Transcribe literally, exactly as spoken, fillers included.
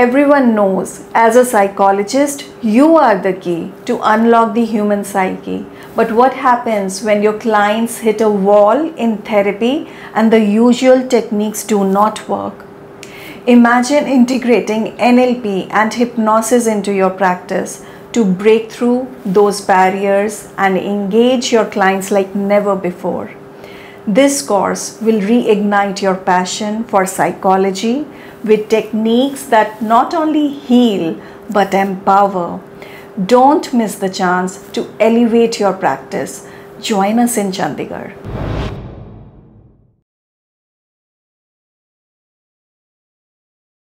everyone knows, as a psychologist, you are the key to unlock the human psyche. But what happens when your clients hit a wall in therapy and the usual techniques do not work? Imagine integrating N L P and hypnosis into your practice to break through those barriers and engage your clients like never before. This course will reignite your passion for psychology with techniques that not only heal but empower. Don't miss the chance to elevate your practice. Join us in Chandigarh.